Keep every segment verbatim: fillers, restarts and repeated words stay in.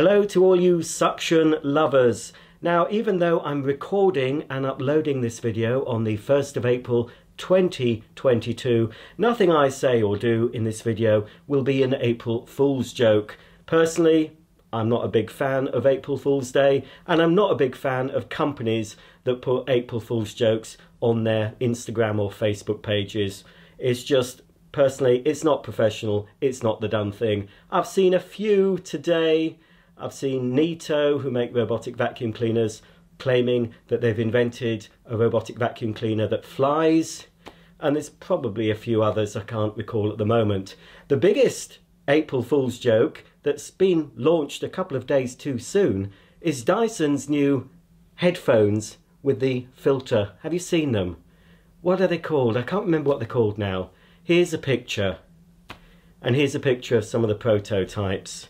Hello to all you suction lovers. Now, even though I'm recording and uploading this video on the first of April twenty twenty-two, nothing I say or do in this video will be an April Fool's joke. Personally, I'm not a big fan of April Fool's Day, and I'm not a big fan of companies that put April Fool's jokes on their Instagram or Facebook pages. It's just, personally, it's not professional, it's not the done thing. I've seen a few today. I've seen Neato, who make robotic vacuum cleaners, claiming that they've invented a robotic vacuum cleaner that flies, and there's probably a few others I can't recall at the moment. The biggest April Fool's joke that's been launched a couple of days too soon is Dyson's new headphones with the filter. Have you seen them? What are they called? I can't remember what they're called now. Here's a picture, and here's a picture of some of the prototypes.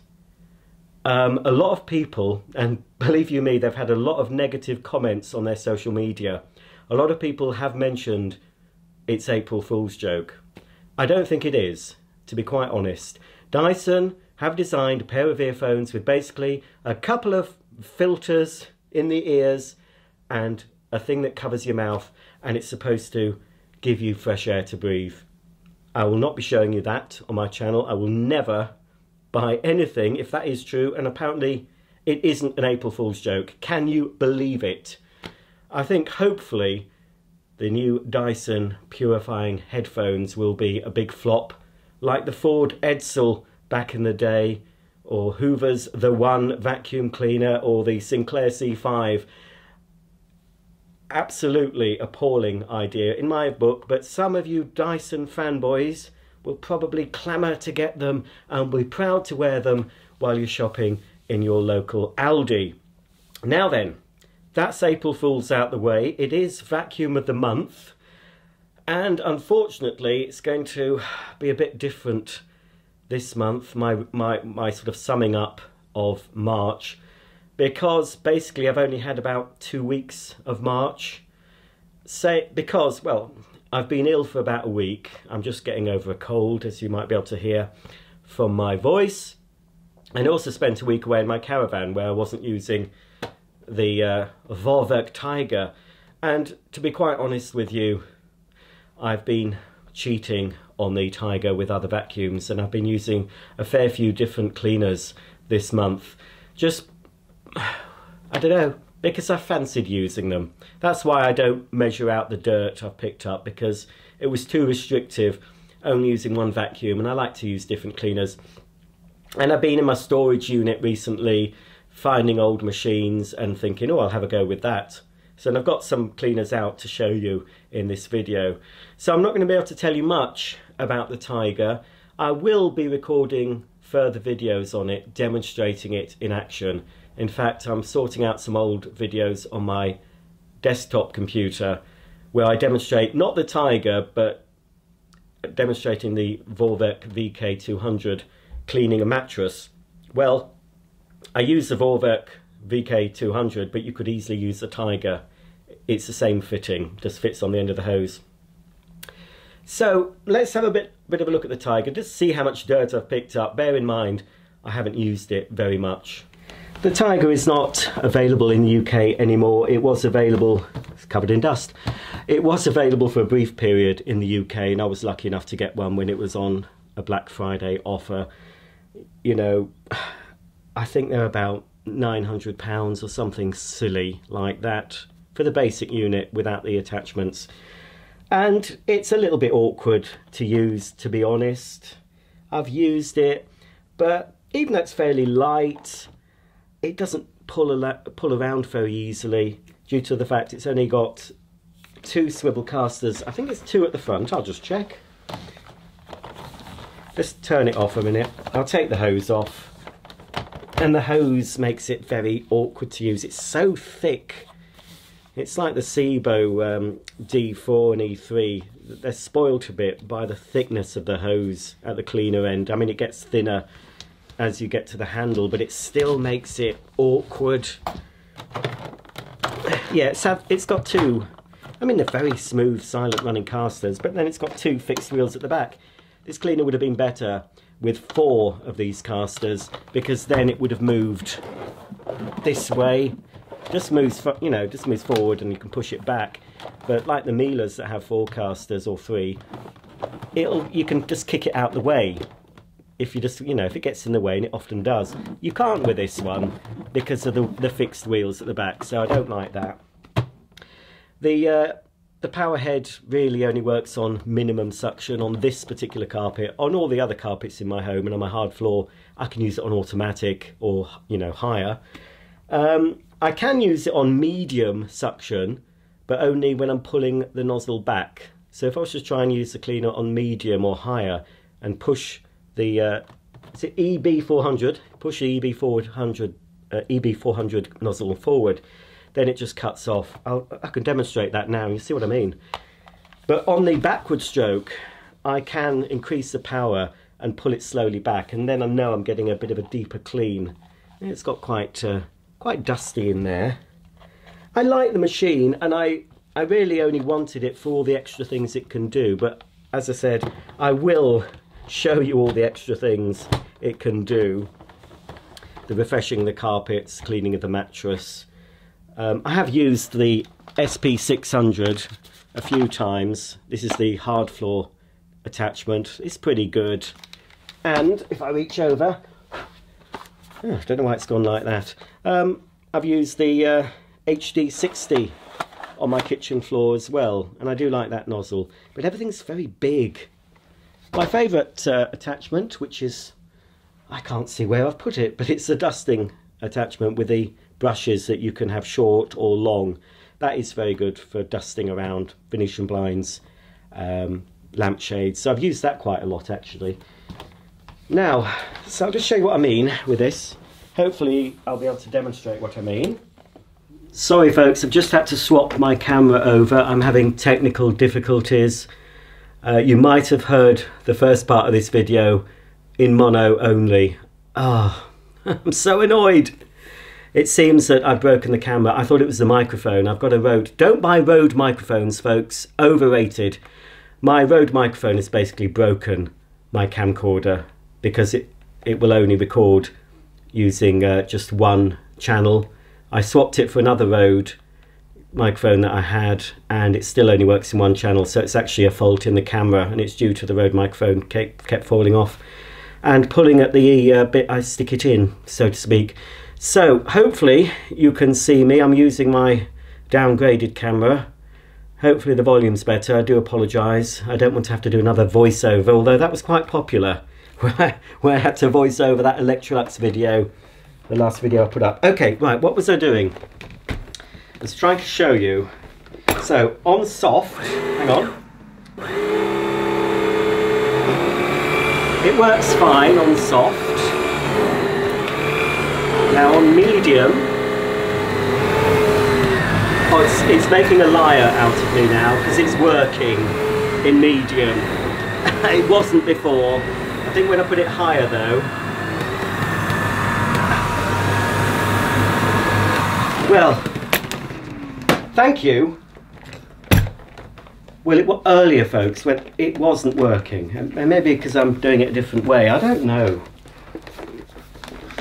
Um, a lot of people, and believe you me, they've had a lot of negative comments on their social media. A lot of people have mentioned it's April Fool's joke. I don't think it is, to be quite honest. Dyson have designed a pair of earphones with basically a couple of filters in the ears and a thing that covers your mouth, and it's supposed to give you fresh air to breathe. I will not be showing you that on my channel. I will never buy anything if that is true, and apparently it isn't an April Fool's joke. Can you believe it? I think hopefully the new Dyson purifying headphones will be a big flop, like the Ford Edsel back in the day, or Hoover's The One vacuum cleaner, or the Sinclair C five. Absolutely appalling idea in my book, but some of you Dyson fanboys will probably clamour to get them and be proud to wear them while you're shopping in your local Aldi. Now then, that's April Fool's out the way. It is vacuum of the month, and unfortunately it's going to be a bit different this month, my, my, my sort of summing up of March, because basically I've only had about two weeks of March. Say, because, well, I've been ill for about a week. I'm just getting over a cold, as you might be able to hear from my voice. And also spent a week away in my caravan where I wasn't using the uh, Vorwerk Tiger. And to be quite honest with you, I've been cheating on the Tiger with other vacuums, and I've been using a fair few different cleaners this month. Just, I don't know, because I fancied using them. That's why I don't measure out the dirt I've picked up, because it was too restrictive, only using one vacuum, and I like to use different cleaners. And I've been in my storage unit recently, finding old machines and thinking, oh, I'll have a go with that. So I've got some cleaners out to show you in this video. So I'm not going to be able to tell you much about the Tiger. I will be recording further videos on it, demonstrating it in action. In fact, I'm sorting out some old videos on my desktop computer where I demonstrate not the Tiger, but demonstrating the Vorwerk V K two hundred cleaning a mattress. Well, I use the Vorwerk V K two hundred, but you could easily use the Tiger. It's the same fitting, just fits on the end of the hose. So let's have a bit, bit of a look at the Tiger, just see how much dirt I've picked up. Bear in mind, I haven't used it very much. The Tiger is not available in the U K anymore. It was available, it's covered in dust. It was available for a brief period in the U K, and I was lucky enough to get one when it was on a Black Friday offer. You know, I think they're about nine hundred pounds or something silly like that for the basic unit without the attachments. And it's a little bit awkward to use, to be honest. I've used it, but even though it's fairly light, it doesn't pull, a pull around very easily due to the fact it's only got two swivel casters. I think it's two at the front. I'll just check. Let's turn it off a minute. I'll take the hose off. And the hose makes it very awkward to use. It's so thick. It's like the SEBO um, D four and E three. They're spoilt a bit by the thickness of the hose at the cleaner end. I mean, it gets thinner as you get to the handle, but it still makes it awkward. Yeah, it's, have, it's got two, I mean, they're very smooth silent running casters, but then it's got two fixed wheels at the back. This cleaner would have been better with four of these casters, because then it would have moved this way. Just moves, you know, just moves forward and you can push it back. But like the Mieles that have four casters or three, it'll you can just kick it out the way. If you just, you know, if it gets in the way, and it often does, you can't with this one because of the, the fixed wheels at the back. So I don't like that. The uh, the power head really only works on minimum suction on this particular carpet. On all the other carpets in my home and on my hard floor, I can use it on automatic or, you know, higher. Um, I can use it on medium suction, but only when I'm pulling the nozzle back. So if I was to try and use the cleaner on medium or higher and push the uh, it's an E B four hundred, push the E B four hundred uh, E B four hundred nozzle forward, then it just cuts off. I'll, I can demonstrate that now, you see what I mean. But on the backward stroke, I can increase the power and pull it slowly back, and then I know I'm getting a bit of a deeper clean. It's got quite uh, quite dusty in there. I like the machine, and I, I really only wanted it for all the extra things it can do, but as I said, I will show you all the extra things it can do. The refreshing the carpets, cleaning of the mattress. Um, I have used the S P six hundred a few times. This is the hard floor attachment. It's pretty good. And if I reach over, oh, I don't know why it's gone like that. Um, I've used the uh, H D sixty on my kitchen floor as well, and I do like that nozzle. But everything's very big. My favourite uh, attachment, which is, I can't see where I've put it, but it's the dusting attachment with the brushes that you can have short or long. That is very good for dusting around Venetian blinds, um, lampshades. So I've used that quite a lot actually. Now, so I'll just show you what I mean with this. Hopefully I'll be able to demonstrate what I mean. Sorry folks, I've just had to swap my camera over. I'm having technical difficulties. Uh, you might have heard the first part of this video in mono only. Ah, oh, I'm so annoyed. It seems that I've broken the camera. I thought it was the microphone. I've got a Rode. Don't buy Rode microphones, folks. Overrated. My Rode microphone has basically broken my camcorder because it, it will only record using uh, just one channel. I swapped it for another Rode microphone that I had, and it still only works in one channel. So it's actually a fault in the camera, and it's due to the Rode microphone kept, kept falling off. And pulling at the uh, bit I stick it in, so to speak. So hopefully you can see me. I'm using my downgraded camera. Hopefully the volume's better. I do apologise. I don't want to have to do another voiceover, although that was quite popular, where I had to voice over that Electrolux video, the last video I put up. Okay, right, what was I doing? I was trying to show you. So on soft, hang on. It works fine on soft. Now on medium, oh, it's, it's making a liar out of me now because it's working in medium. It wasn't before. I think when I put it higher though. Well, thank you. Well, it was earlier, folks, when it wasn't working. And maybe because I'm doing it a different way, I don't know.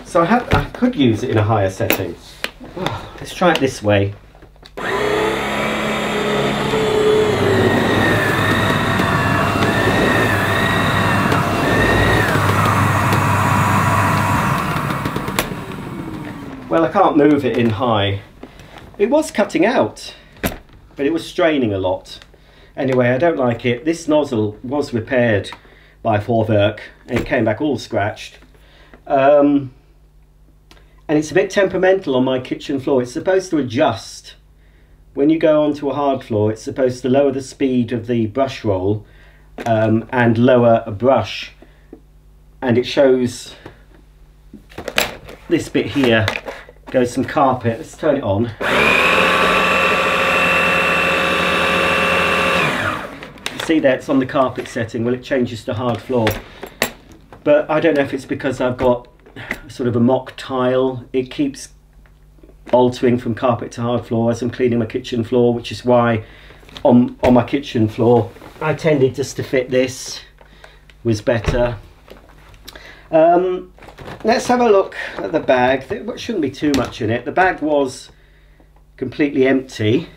So I, have, I could use it in a higher setting. Oh, let's try it this way. Well, I can't move it in high. It was cutting out, but it was straining a lot. Anyway, I don't like it. This nozzle was repaired by Vorwerk, and it came back all scratched. Um, And it's a bit temperamental on my kitchen floor. It's supposed to adjust. When you go onto a hard floor, it's supposed to lower the speed of the brush roll um, and lower a brush. And it shows this bit here goes some carpet. Let's turn it on. You see there, it's on the carpet setting. Well, it changes to hard floor. But I don't know if it's because I've got sort of a mock tile. It keeps altering from carpet to hard floor as I'm cleaning my kitchen floor, which is why on, on my kitchen floor I tended just to fit this was better. Um, let's have a look at the bag. There shouldn't be too much in it. The bag was completely empty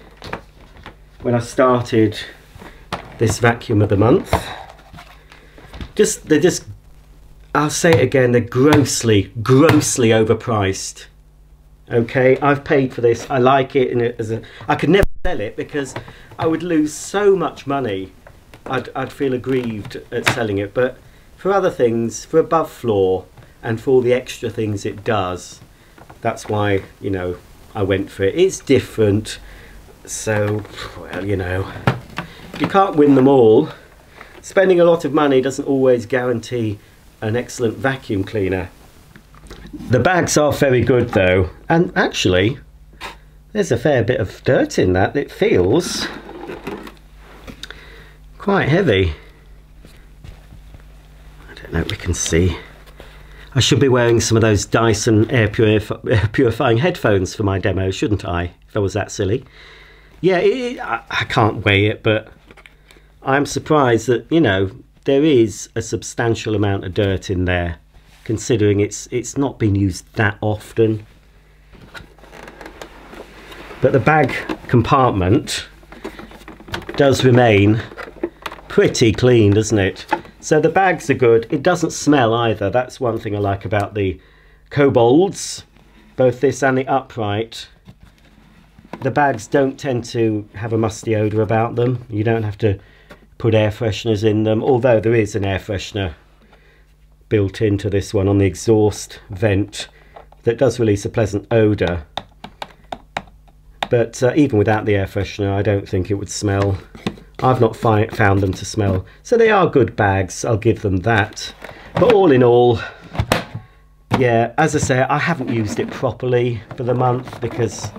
when I started this vacuum of the month. Just, they're just, I'll say it again, they're grossly, grossly overpriced. Okay, I've paid for this, I like it, and it as a, I could never sell it because I would lose so much money. I'd, I'd feel aggrieved at selling it, but for other things, for above floor, and for all the extra things it does, that's why, you know, I went for it. It's different, so, well, you know, you can't win them all. Spending a lot of money doesn't always guarantee an excellent vacuum cleaner. The bags are very good though, and actually there's a fair bit of dirt in that. It feels quite heavy. I don't know if we can see. I should be wearing some of those Dyson air purif air purifying headphones for my demo, shouldn't I, if I was that silly? Yeah, it, I, I can't weigh it, but I'm surprised that, you know, there is a substantial amount of dirt in there, considering it's it's not been used that often. But the bag compartment does remain pretty clean, doesn't it? So the bags are good. It doesn't smell either. That's one thing I like about the Kobolds, both this and the upright. The bags don't tend to have a musty odour about them. You don't have to put air fresheners in them, although there is an air freshener built into this one on the exhaust vent that does release a pleasant odour. But uh, even without the air freshener, I don't think it would smell. I've not fi found them to smell. So they are good bags, I'll give them that. But all in all, yeah, as I say, I haven't used it properly for the month because,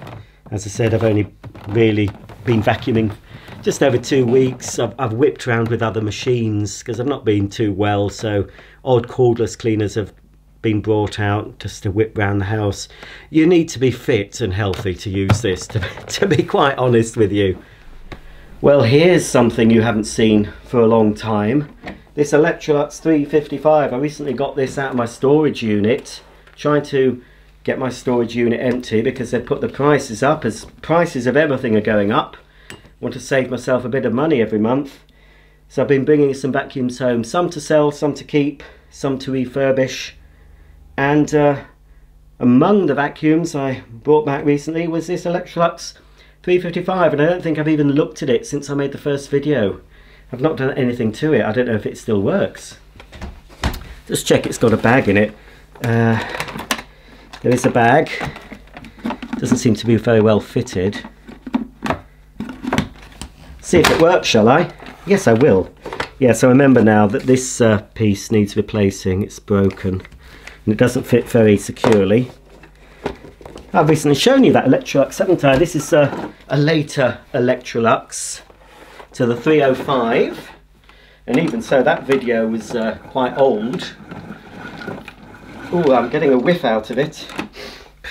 as I said, I've only really been vacuuming just over two weeks. I've, I've whipped around with other machines because I've not been too well, so odd cordless cleaners have been brought out just to whip round the house. You need to be fit and healthy to use this, to, to be quite honest with you. Well, here's something you haven't seen for a long time. This Electrolux three fifty-five, I recently got this out of my storage unit, trying to get my storage unit empty because they put the prices up, as prices of everything are going up. I want to save myself a bit of money every month. So I've been bringing some vacuums home, some to sell, some to keep, some to refurbish. And uh, among the vacuums I brought back recently was this Electrolux three fifty-five, and I don't think I've even looked at it since I made the first video. I've not done anything to it. I don't know if it still works. Just check it's got a bag in it. Uh, there is a bag. Doesn't seem to be very well fitted. See if it works, shall I? Yes, I will. Yeah, so remember now that this uh, piece needs replacing. It's broken. And it doesn't fit very securely. I've recently shown you that Electrolux, haven't I? This is a, a later Electrolux to the three oh five, and even so that video was uh, quite old. Oh, I'm getting a whiff out of it.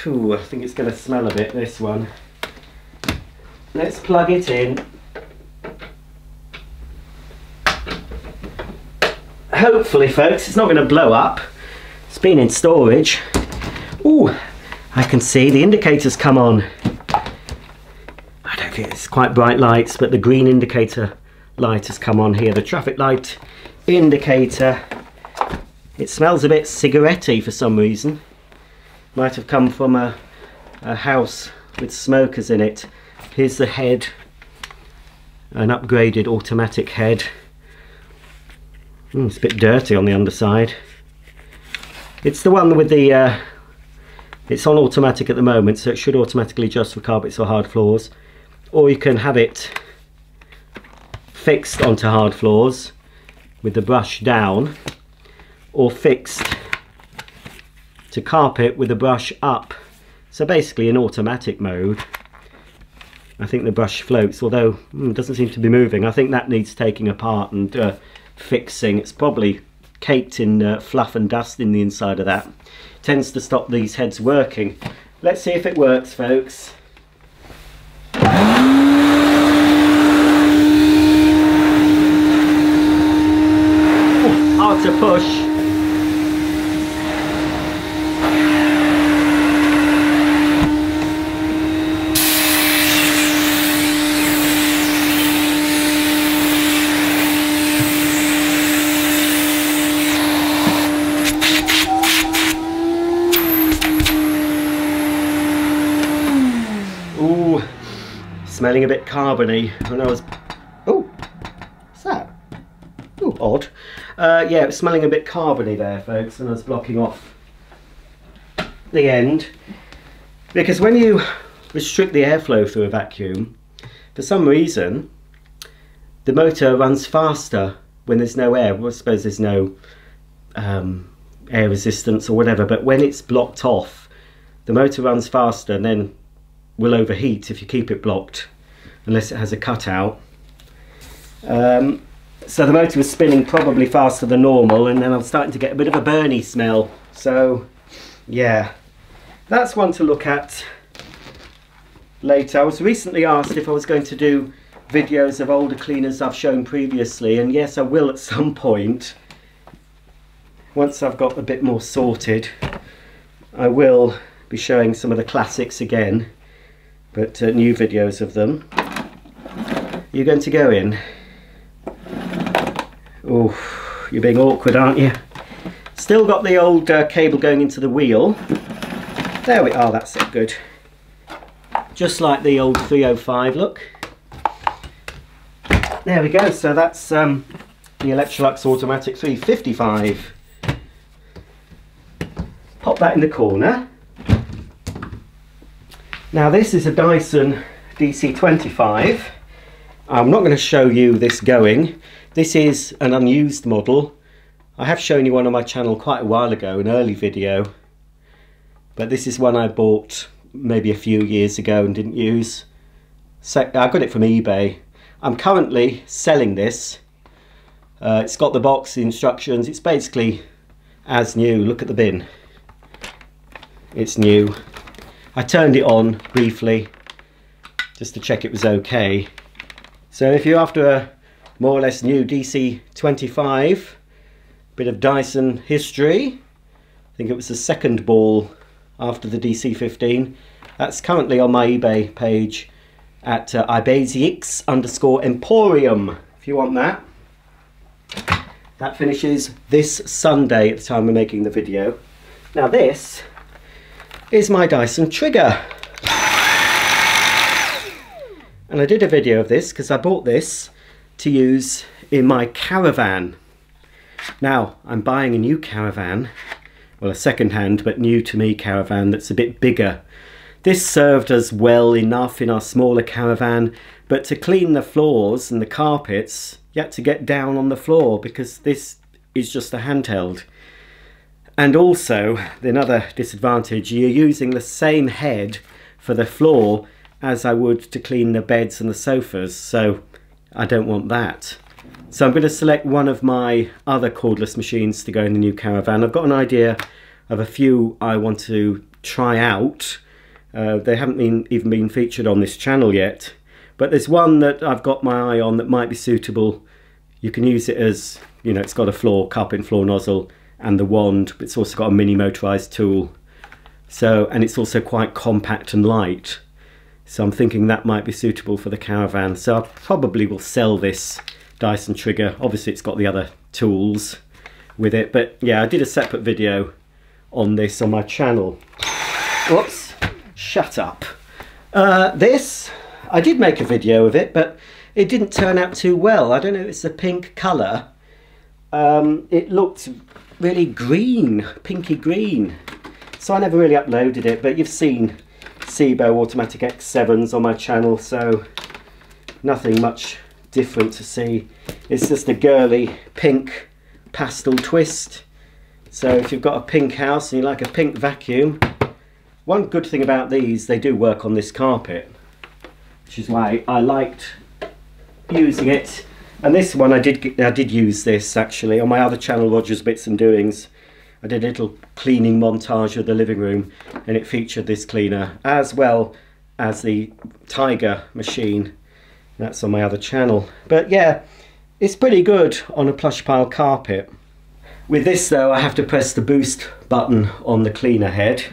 Ooh, I think it's going to smell a bit, this one. Let's plug it in. Hopefully, folks, it's not going to blow up. It's been in storage. Ooh, I can see the indicators come on. I don't think it's quite bright lights, but the green indicator light has come on here. The traffic light indicator. It smells a bit cigarette-y for some reason. Might have come from a, a house with smokers in it. Here's the head. An upgraded automatic head. Mm, it's a bit dirty on the underside. It's the one with the, uh, it's on automatic at the moment, so it should automatically adjust for carpets or hard floors. Or you can have it fixed onto hard floors with the brush down, or fixed to carpet with the brush up. So basically in automatic mode. I think the brush floats, although mm, it doesn't seem to be moving. I think that needs taking apart and uh, fixing. It's probably caked in uh, fluff and dust in the inside of that. Tends to stop these heads working. Let's see if it works, folks. Ooh, hard to push. Ooh, smelling a bit carbony. When I was, oh, what's that? Oh, odd. Uh, yeah, it's smelling a bit carbony there, folks, and I was blocking off the end. Because when you restrict the airflow through a vacuum, for some reason, the motor runs faster when there's no air. Well, I suppose there's no um, air resistance or whatever, but when it's blocked off, the motor runs faster and then will overheat if you keep it blocked, unless it has a cutout. Um, so the motor was spinning probably faster than normal, and then I'm starting to get a bit of a burny smell. So, yeah, that's one to look at later. I was recently asked if I was going to do videos of older cleaners I've shown previously, and yes, I will at some point. Once I've got a bit more sorted, I will be showing some of the classics again, but uh, new videos of them. You're going to go in. Oh, you're being awkward, aren't you? Still got the old uh, cable going into the wheel. There we are, that's it, good. Just like the old three oh five, look. There we go, so that's um, the Electrolux Automatic three fifty-five. Pop that in the corner. Now this is a Dyson D C twenty-five. I'm not going to show you this going. This is an unused model. I have shown you one on my channel quite a while ago, an early video. But this is one I bought maybe a few years ago and didn't use. So I got it from eBay. I'm currently selling this. Uh, it's got the box, the instructions. It's basically as new. Look at the bin. It's new. I turned it on briefly just to check it was okay. So if you're after a more or less new D C twenty-five, bit of Dyson history, I think it was the second ball after the D C fifteen, that's currently on my eBay page at uh, ibaisaic underscore emporium if you want that. That finishes this Sunday at the time we're making the video. Now this is my Dyson trigger, and I did a video of this because I bought this to use in my caravan. Now I'm buying a new caravan, well, a second-hand but new to me caravan that's a bit bigger. This served us well enough in our smaller caravan, but to clean the floors and the carpets you had to get down on the floor because this is just a handheld. And also, another disadvantage, you're using the same head for the floor as I would to clean the beds and the sofas, so I don't want that. So I'm going to select one of my other cordless machines to go in the new caravan. I've got an idea of a few I want to try out. Uh, they haven't been, even been featured on this channel yet, but there's one that I've got my eye on that might be suitable. You can use it as, you know, it's got a floor, carpet and floor nozzle, and the wand, but it's also got a mini motorized tool. So, and it's also quite compact and light. So I'm thinking that might be suitable for the caravan. So I probably will sell this Dyson trigger. Obviously it's got the other tools with it, but yeah, I did a separate video on this on my channel. Whoops, shut up. Uh, this, I did make a video of it, but it didn't turn out too well. I don't know if it's the pink color. Um, it looked really green, pinky green, so I never really uploaded it, but you've seen SEBO Automatic X sevens on my channel, so nothing much different to see. It's just a girly pink pastel twist. So if you've got a pink house and you like a pink vacuum, one good thing about these, they do work on this carpet, which is why I liked using it. And this one, I did I did use this actually on my other channel, Roger's Bits and Doings. I did a little cleaning montage of the living room and it featured this cleaner as well as the Tiger machine. That's on my other channel. But yeah, it's pretty good on a plush pile carpet. With this though, I have to press the boost button on the cleaner head.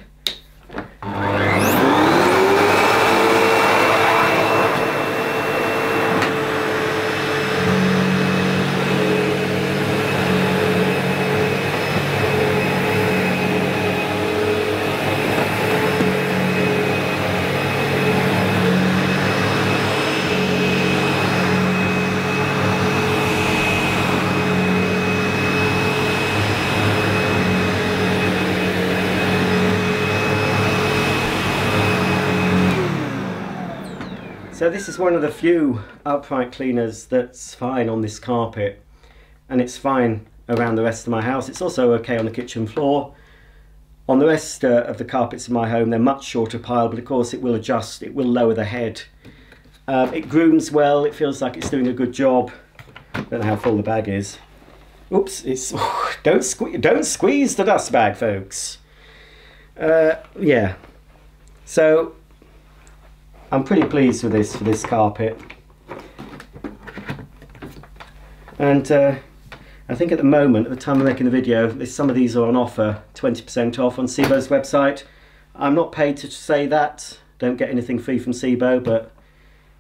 So this is one of the few upright cleaners that's fine on this carpet, and it's fine around the rest of my house. It's also okay on the kitchen floor. On the rest uh, of the carpets in my home, they're much shorter piled, but of course it will adjust, it will lower the head. Uh, it grooms well, it feels like it's doing a good job. Don't know how full the bag is. Oops, it's... don't, sque don't squeeze the dust bag, folks. Uh, yeah. So, I'm pretty pleased with this, for this carpet. And uh, I think at the moment, at the time of making the video, some of these are on offer, twenty percent off on SEBO's website. I'm not paid to say that. Don't get anything free from SEBO, but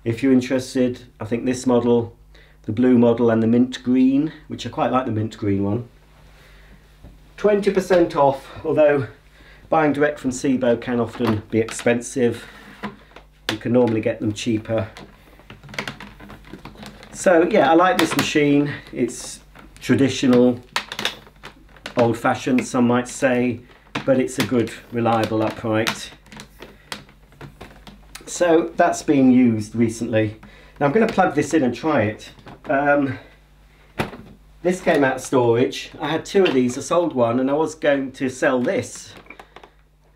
if you're interested, I think this model, the blue model and the mint green, which I quite like the mint green one, twenty percent off, although buying direct from SEBO can often be expensive. You can normally get them cheaper. So yeah, I like this machine. It's traditional, old-fashioned, some might say, but it's a good, reliable upright. So that's being used recently. Now I'm going to plug this in and try it. Um, this came out of storage. I had two of these, I sold one, and I was going to sell this.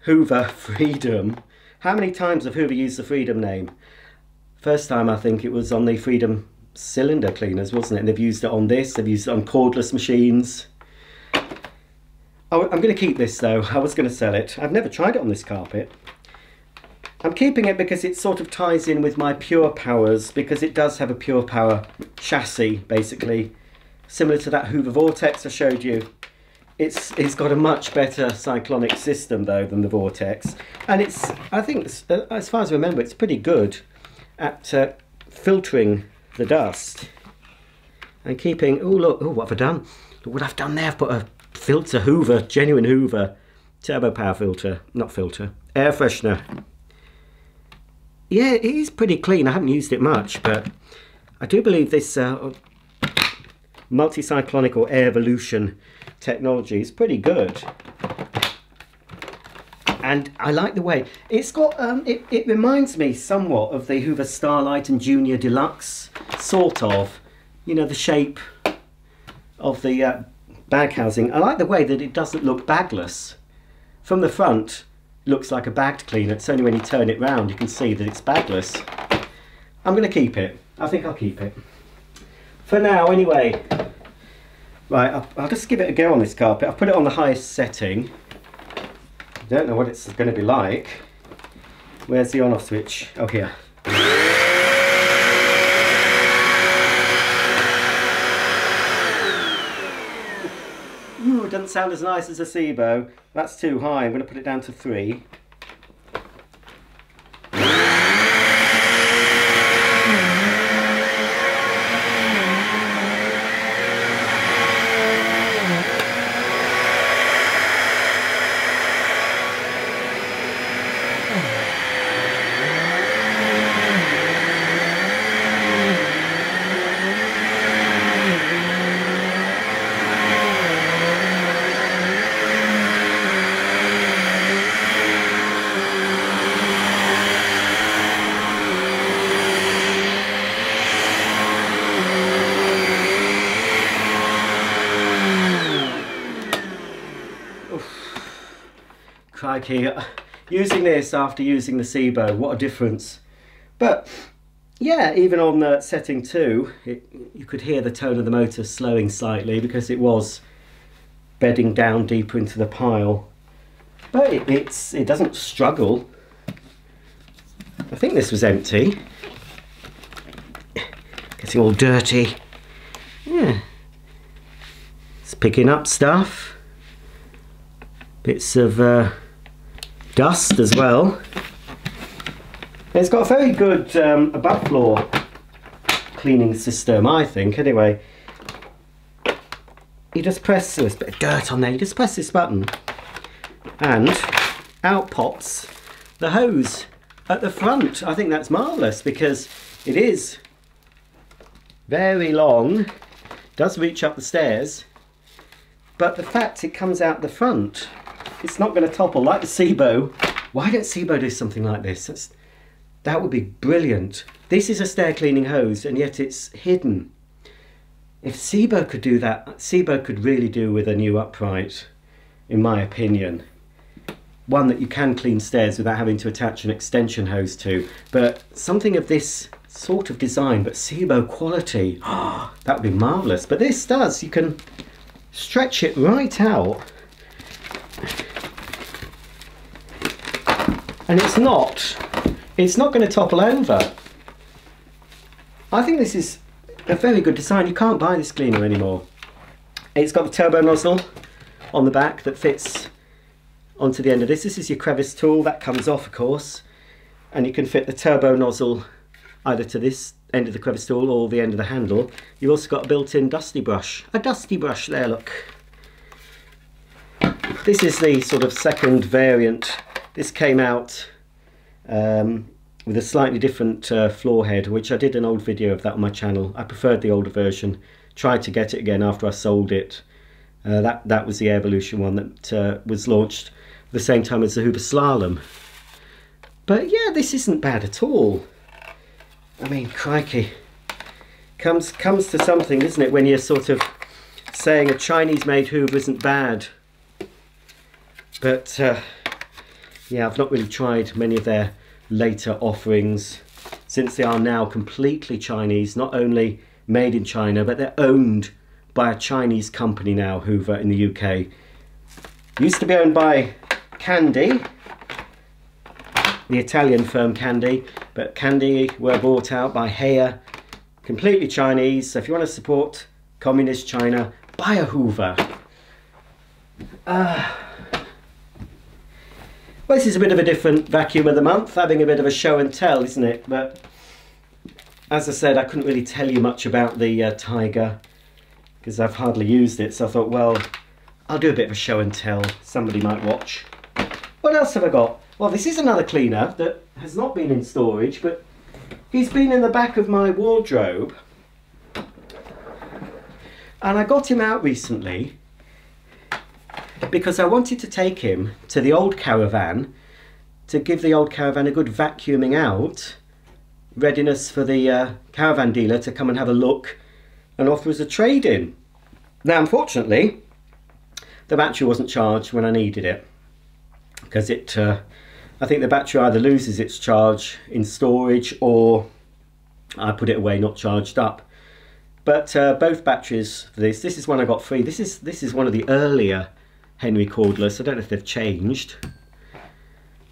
Hoover Freedom. How many times have Hoover used the Freedom name? First time I think it was on the Freedom cylinder cleaners, wasn't it? And they've used it on this, they've used it on cordless machines. Oh, I'm going to keep this though, I was going to sell it. I've never tried it on this carpet. I'm keeping it because it sort of ties in with my Pure Powers, because it does have a Pure Power chassis, basically. Similar to that Hoover Vortex I showed you. It's, it's got a much better cyclonic system, though, than the Vortex. And it's, I think, it's, as far as I remember, it's pretty good at uh, filtering the dust. And keeping, oh look, oh what have I done? Look what I've done there, I've put a filter Hoover, genuine Hoover, turbo power filter, not filter, air freshener. Yeah, it is pretty clean. I haven't used it much, but I do believe this uh, multi-cyclonic or airvolution technology is pretty good. And I like the way it's got. Um, it, it reminds me somewhat of the Hoover Starlight and Junior Deluxe, sort of. You know, the shape of the uh, bag housing. I like the way that it doesn't look bagless. From the front, looks like a bagged cleaner. It's only when you turn it round you can see that it's bagless. I'm going to keep it. I think I'll keep it. For now, anyway. Right, I'll, I'll just give it a go on this carpet. I've put it on the highest setting. I don't know what it's going to be like. Where's the on-off switch? Oh, here. Ooh, it doesn't sound as nice as a SEBO. That's too high. I'm going to put it down to three. Here, using this after using the SEBO, what a difference. But yeah, even on the setting two, it, you could hear the tone of the motor slowing slightly because it was bedding down deeper into the pile, but it, it's it doesn't struggle. I think this was empty, getting all dirty. Yeah, it's picking up stuff, bits of uh, dust as well. It's got a very good um, above floor cleaning system, I think, anyway. You just press, there's a bit of dirt on there, you just press this button and out pops the hose at the front. I think that's marvellous because it is very long, does reach up the stairs, but the fact it comes out the front, it's not going to topple like the SEBO. Why don't SEBO do something like this? That's, That would be brilliant. This is a stair cleaning hose and yet it's hidden. If SEBO could do that, SEBO could really do with a new upright, in my opinion. One that you can clean stairs without having to attach an extension hose to. But something of this sort of design, but SEBO quality, oh, that would be marvellous. But this does, you can stretch it right out. And it's not, it's not going to topple over. I think this is a very good design. You can't buy this cleaner anymore. It's got the turbo nozzle on the back that fits onto the end of this. This is your crevice tool, that comes off of course, and you can fit the turbo nozzle either to this end of the crevice tool or the end of the handle. You've also got a built-in dusty brush. A dusty brush there, look. This is the sort of second variant. This came out um, with a slightly different uh, floor head, which I did an old video of that on my channel. I preferred the older version, tried to get it again after I sold it. Uh, that, that was the Evolution one that uh, was launched at the same time as the Hoover Slalom. But yeah, this isn't bad at all. I mean, crikey. Comes, comes to something, isn't it, when you're sort of saying a Chinese-made Hoover isn't bad. But uh, yeah, I've not really tried many of their later offerings, since they are now completely Chinese, not only made in China, but they're owned by a Chinese company now, Hoover, in the U K. Used to be owned by Candy, the Italian firm Candy, but Candy were bought out by Haier, completely Chinese. So if you want to support communist China, buy a Hoover. Uh, well, this is a bit of a different vacuum of the month, having a bit of a show and tell, isn't it? But as I said, I couldn't really tell you much about the uh, Tiger, because I've hardly used it, so I thought, well, I'll do a bit of a show and tell. Somebody might watch. What else have I got? Well, this is another cleaner that has not been in storage, but he's been in the back of my wardrobe. And I got him out recently because I wanted to take him to the old caravan to give the old caravan a good vacuuming out, readiness for the uh, caravan dealer to come and have a look and offer as a trade-in. Now, unfortunately, the battery wasn't charged when I needed it, because it, uh, I think the battery either loses its charge in storage or I put it away not charged up. But uh, both batteries for this, this is one I got free. This is, this is one of the earlier Henry cordless. I don't know if they've changed,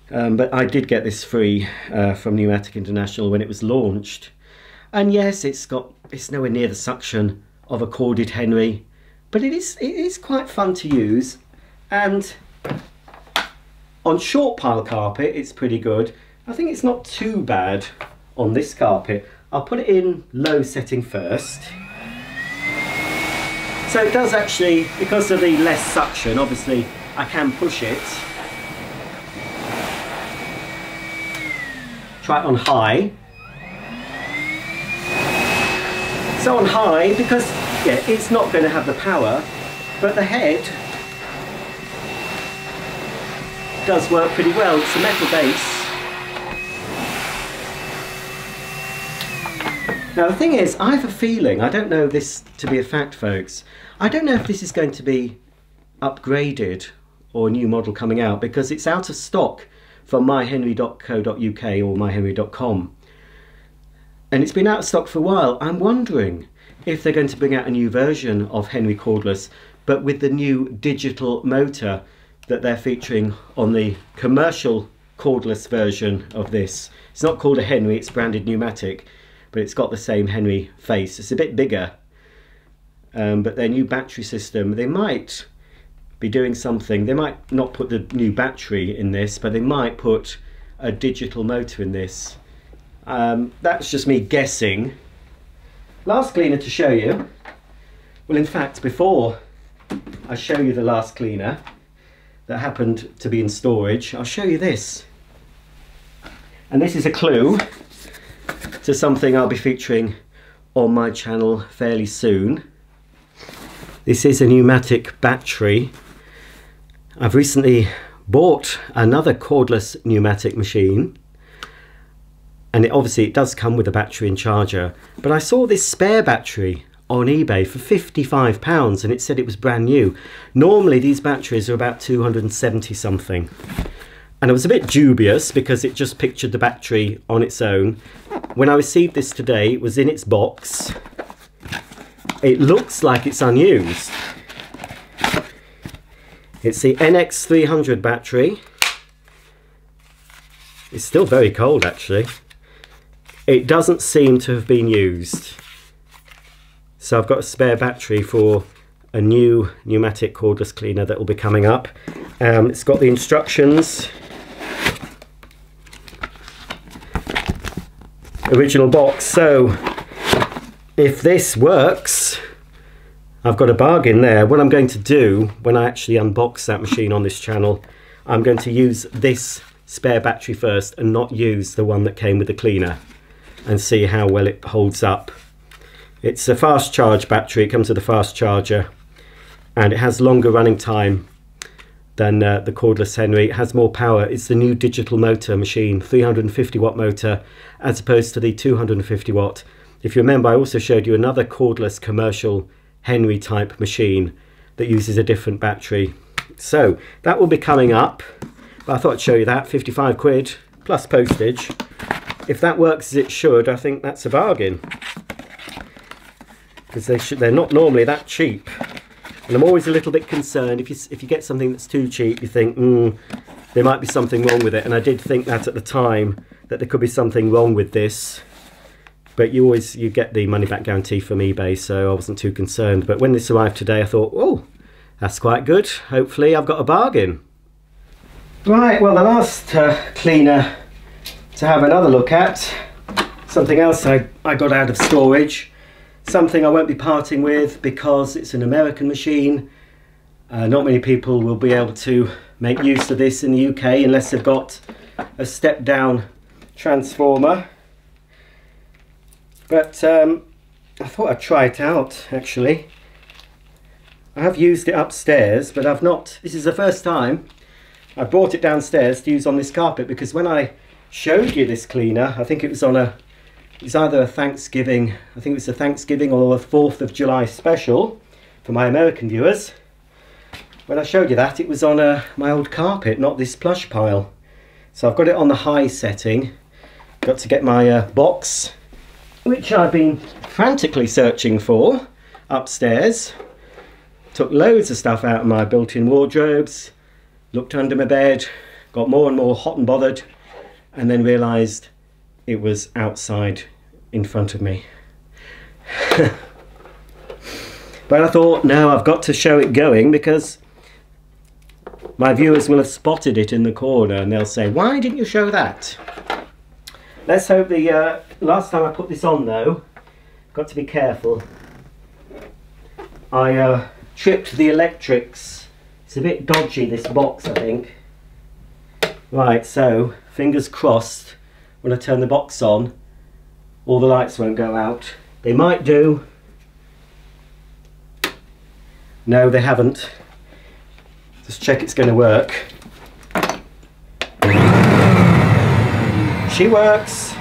um, but I did get this free uh, from Pneumatic International when it was launched. And yes, it's got, it's nowhere near the suction of a corded Henry, but it is, it is quite fun to use, and on short pile carpet it's pretty good. I think it's not too bad on this carpet. I'll put it in low setting first. So it does actually, because of the less suction, obviously I can push it. Try it on high. So on high, because yeah, it's not going to have the power, but the head does work pretty well. It's a metal base. Now the thing is, I have a feeling, I don't know this to be a fact, folks, I don't know if this is going to be upgraded or a new model coming out, because it's out of stock from my henry dot co dot U K or my henry dot com. And it's been out of stock for a while. I'm wondering if they're going to bring out a new version of Henry Cordless, but with the new digital motor that they're featuring on the commercial cordless version of this. It's not called a Henry, it's branded Pneumatic, but it's got the same Henry face. It's a bit bigger, um, but their new battery system, they might be doing something. They might not put the new battery in this, but they might put a digital motor in this. Um, that's just me guessing. Last cleaner to show you. Well, in fact, before I show you the last cleaner that happened to be in storage, I'll show you this. And this is a clue to something I'll be featuring on my channel fairly soon. This is a pneumatic battery. I've recently bought another cordless pneumatic machine. and it obviously it does come with a battery and charger, but I saw this spare battery on eBay for fifty-five pounds and it said it was brand new. Normally these batteries are about two hundred and seventy something, and I was a bit dubious because it just pictured the battery on its own. When I received this today, it was in its box. It looks like it's unused. It's the N X three hundred battery. It's still very cold actually. It doesn't seem to have been used. So I've got a spare battery for a new pneumatic cordless cleaner that will be coming up. Um, it's got the instructions. Original box. So if this works, I've got a bargain there. What I'm going to do when I actually unbox that machine on this channel, I'm going to use this spare battery first and not use the one that came with the cleaner, and see how well it holds up. It's a fast charge battery, it comes with a fast charger, and it has longer running time than uh, the cordless Henry. It has more power. It's the new digital motor machine, three hundred and fifty watt motor, as opposed to the two hundred and fifty watt. If you remember, I also showed you another cordless commercial Henry type machine that uses a different battery. So that will be coming up, but I thought I'd show you that. fifty-five quid plus postage. If that works as it should, I think that's a bargain, because they should, they're not normally that cheap. And I'm always a little bit concerned if you, if you get something that's too cheap, you think, mm, there might be something wrong with it. And I did think that at the time, that there could be something wrong with this. But you always, you get the money back guarantee from eBay, so I wasn't too concerned. But when this arrived today, I thought, oh, that's quite good. Hopefully I've got a bargain. Right, well, the last uh, cleaner to have another look at, something else I, I got out of storage. Something I won't be parting with because it's an American machine. Uh, not many people will be able to make use of this in the U K unless they've got a step down transformer. But um, I thought I'd try it out actually. I have used it upstairs, but I've not, this is the first time I brought it downstairs to use on this carpet, because when I showed you this cleaner, I think it was on a It's either a Thanksgiving, I think it's a Thanksgiving or a fourth of July special for my American viewers. When I showed you that, it was on a, my old carpet, not this plush pile. So I've got it on the high setting. Got to get my uh, box, which I've been frantically searching for upstairs. Took loads of stuff out of my built-in wardrobes, looked under my bed, got more and more hot and bothered, and then realised it was outside in front of me. But I thought, no, I've got to show it going, because my viewers will have spotted it in the corner and they'll say, why didn't you show that? Let's hope the uh, last time I put this on, though, got to be careful. I uh, tripped the electrics. It's a bit dodgy, this box, I think. Right, so fingers crossed when I turn the box on, all the lights won't go out. They might do. No, they haven't. Just check it's going to work. She works.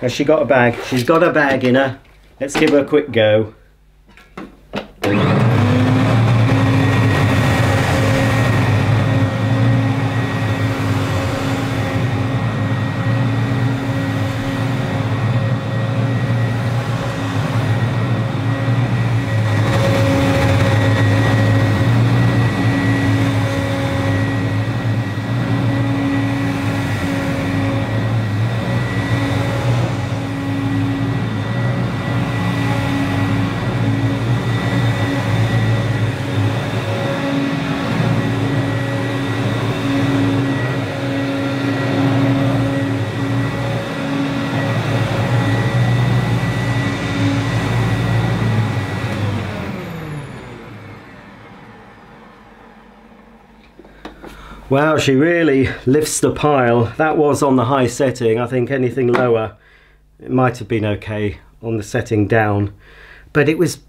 Has she got a bag? She's got a bag in her. Let's give her a quick go. Wow, she really lifts the pile. That was on the high setting. I think anything lower, it might have been okay on the setting down. But it was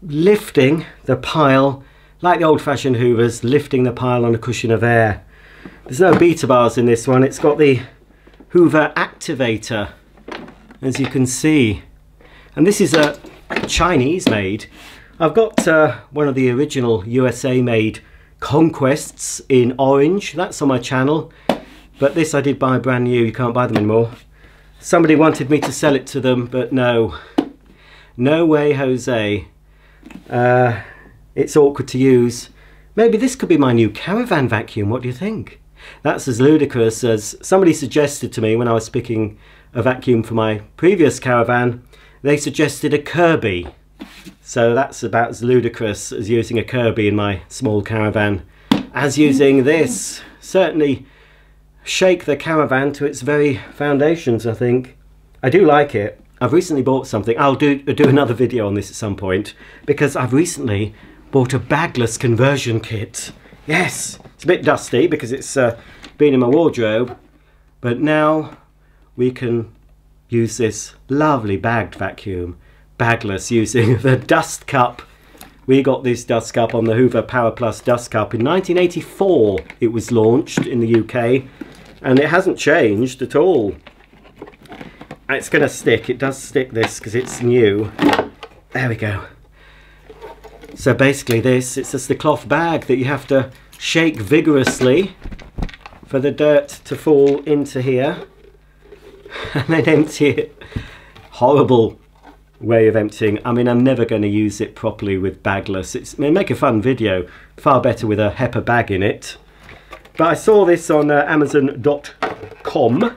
lifting the pile, like the old-fashioned Hoovers, lifting the pile on a cushion of air. There's no beta bars in this one. It's got the Hoover Activator Activator, as you can see. And this is a Chinese made. I've got uh, one of the original U S A made Conquests in orange. That's on my channel, but this I did buy brand new. You can't buy them anymore. Somebody wanted me to sell it to them, but no. No way, Jose. Uh, it's awkward to use. Maybe this could be my new caravan vacuum. What do you think? That's as ludicrous as somebody suggested to me when I was picking a vacuum for my previous caravan. They suggested a Kirby. So that's about as ludicrous as using a Kirby in my small caravan as using this. Certainly shake the caravan to its very foundations, I think. I do like it. I've recently bought something. I'll do, do another video on this at some point, because I've recently bought a bagless conversion kit. Yes, it's a bit dusty because it's uh, been in my wardrobe, but now we can use this lovely bagged vacuum, bagless, using the dust cup. We got this dust cup on the Hoover Power Plus dust cup in nineteen eighty-four. It was launched in the U K, and it hasn't changed at all. It's gonna stick. It does stick this because it's new. There we go. So basically this, it's just the cloth bag that you have to shake vigorously for the dirt to fall into here, and then empty it. Horrible way of emptying. I mean, I'm never going to use it properly with bagless. It's, I mean, make a fun video. Far better with a HEPA bag in it. But I saw this on uh, Amazon dot com,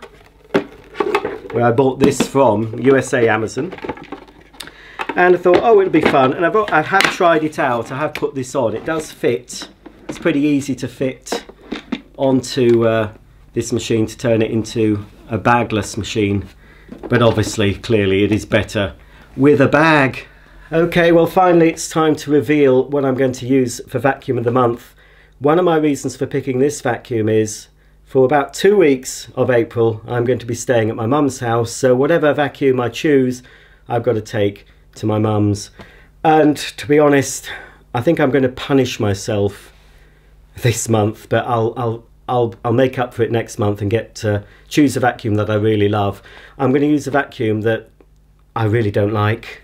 where I bought this from, U S A Amazon. And I thought, oh, it'll be fun. And I've, I have tried it out. I have put this on. It does fit. It's pretty easy to fit onto uh, this machine to turn it into a bagless machine. But obviously, clearly, it is better with a bag. Okay, well, finally, it's time to reveal what I'm going to use for vacuum of the month. One of my reasons for picking this vacuum is for about two weeks of April, I'm going to be staying at my mum's house. So whatever vacuum I choose, I've got to take to my mum's, and to be honest, I think I'm going to punish myself this month, but I'll I'll I'll I'll make up for it next month and get to choose a vacuum that I really love. I'm going to use a vacuum that I really don't like.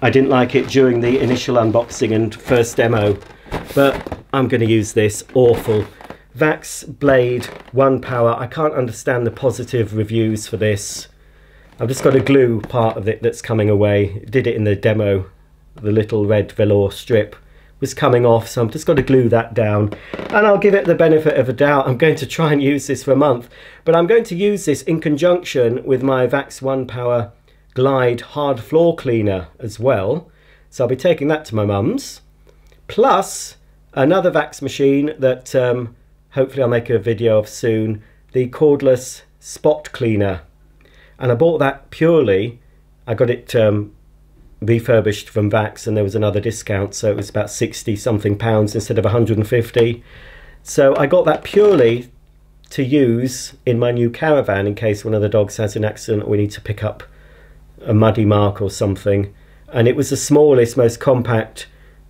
I didn't like it during the initial unboxing and first demo, but I'm going to use this awful Vax Blade One Power. I can't understand the positive reviews for this. I've just got a glue part of it that's coming away. Did it in the demo. The little red velour strip was coming off, so I've just got to glue that down. And I'll give it the benefit of a doubt. I'm going to try and use this for a month, but I'm going to use this in conjunction with my Vax One Power Glide Hard Floor Cleaner as well. So I'll be taking that to my mum's, plus another Vax machine that um, hopefully I'll make a video of soon, the Cordless Spot Cleaner. And I bought that purely, I got it um, refurbished from Vax, and there was another discount, so it was about sixty something pounds instead of one hundred and fifty. So I got that purely to use in my new caravan in case one of the dogs has an accident or we need to pick up a muddy mark or something. And it was the smallest, most compact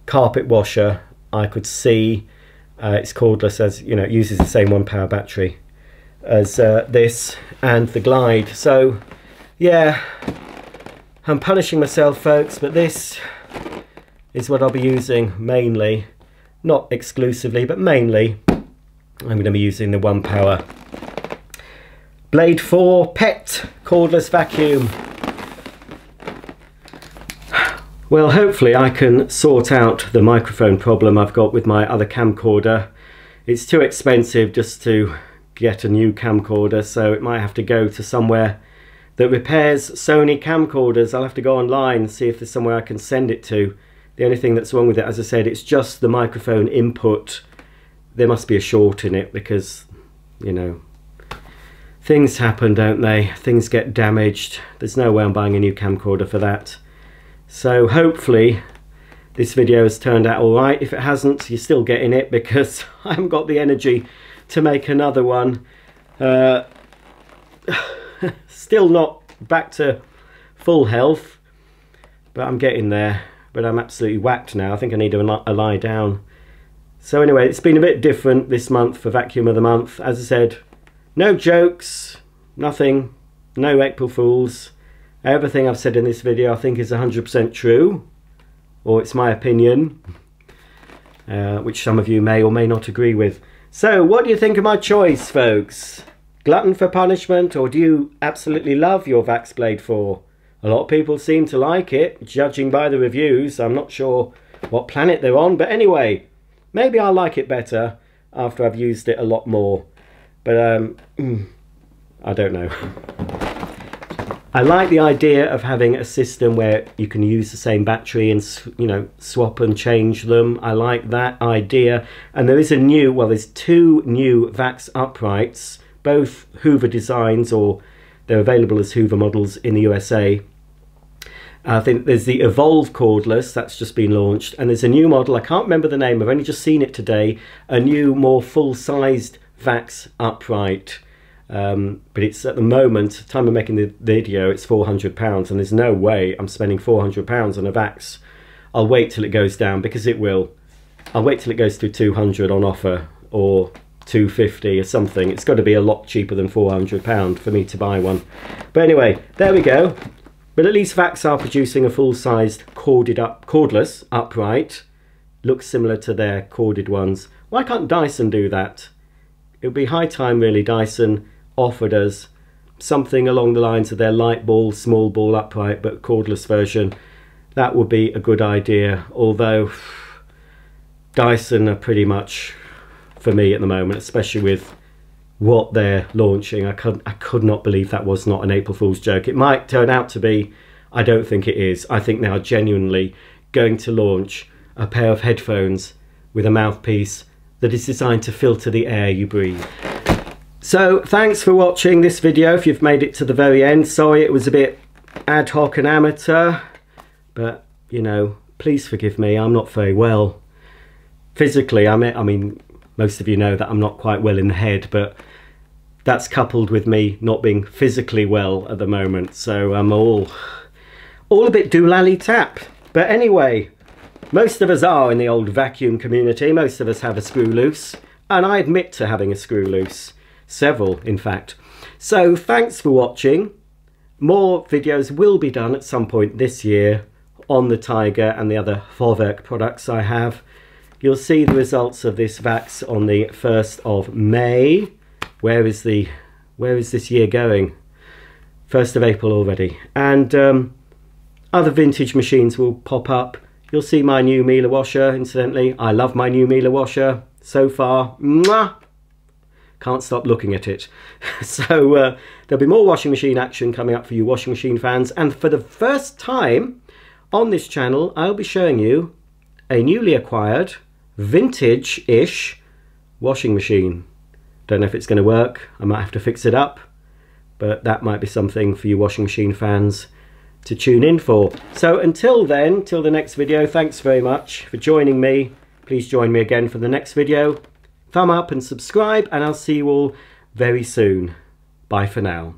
carpet washer I could see. Uh, it's cordless, as you know, it uses the same one power battery as uh, this and the Glide. So yeah, I'm punishing myself, folks, but this is what I'll be using mainly, not exclusively, but mainly. I'm going to be using the One Power Blade four Pet Cordless Vacuum. Well, hopefully I can sort out the microphone problem I've got with my other camcorder. It's too expensive just to get a new camcorder, so it might have to go to somewhere that repairs Sony camcorders. I'll have to go online and see if there's somewhere I can send it to. The only thing that's wrong with it, as I said, it's just the microphone input. There must be a short in it because, you know, things happen, don't they? Things get damaged. There's no way I'm buying a new camcorder for that. So hopefully this video has turned out all right. If it hasn't, you're still getting it because I haven't got the energy to make another one. Uh, still not back to full health, but I'm getting there. But I'm absolutely whacked now. I think I need a, a lie down. So anyway, it's been a bit different this month for vacuum of the month. As I said, no jokes, nothing, no April Fools. Everything I've said in this video I think is one hundred percent true, or it's my opinion, uh, which some of you may or may not agree with. So what do you think of my choice, folks? Glutton for punishment, or do you absolutely love your Vaxblade four? A lot of people seem to like it, judging by the reviews. I'm not sure what planet they're on, but anyway, maybe I'll like it better after I've used it a lot more. But um, I don't know. I like the idea of having a system where you can use the same battery and, you know, swap and change them. I like that idea. And there is a new, well, there's two new Vax uprights, both Hoover designs, or they're available as Hoover models in the U S A. I think there's the Evolve cordless, that's just been launched, and there's a new model, I can't remember the name, I've only just seen it today, a new, more full-sized Vax upright. Um, but it's, at the moment, time of making the video, it's four hundred pounds, and there's no way I'm spending four hundred pounds on a Vax. I'll wait till it goes down, because it will. I'll wait till it goes to two hundred on offer, or two fifty or something. It's got to be a lot cheaper than four hundred pounds for me to buy one. But anyway, there we go. But at least Vax are producing a full-sized corded up, cordless upright. Looks similar to their corded ones. Why can't Dyson do that? It would be high time, really. Dyson offered us something along the lines of their light ball, small ball upright, but cordless version. That would be a good idea. Although Dyson are pretty much, for me at the moment, especially with what they're launching, I could, I could not believe that was not an April Fool's joke. It might turn out to be, I don't think it is. I think they are genuinely going to launch a pair of headphones with a mouthpiece that is designed to filter the air you breathe. So thanks for watching this video if you've made it to the very end. Sorry it was a bit ad hoc and amateur, but you know, please forgive me, I'm not very well. Physically, I mean, I mean most of you know that I'm not quite well in the head, but that's coupled with me not being physically well at the moment. So I'm all, all a bit doolally tap. But anyway, most of us are in the old vacuum community. Most of us have a screw loose, and I admit to having a screw loose. Several, in fact. So thanks for watching. More videos will be done at some point this year on the Tiger and the other Vorwerk products I have. You'll see the results of this Vax on the first of May. Where is the, where is this year going? first of April already. And um, other vintage machines will pop up. You'll see my new Miele washer, incidentally. I love my new Miele washer so far. Mwah! Can't stop looking at it. So uh, there'll be more washing machine action coming up for you washing machine fans. And for the first time on this channel, I'll be showing you a newly acquired vintage-ish washing machine. Don't know if it's going to work. I might have to fix it up, but that might be something for you washing machine fans to tune in for. So until then, till the next video, thanks very much for joining me. Please join me again for the next video. Thumb up and subscribe, and I'll see you all very soon. Bye for now.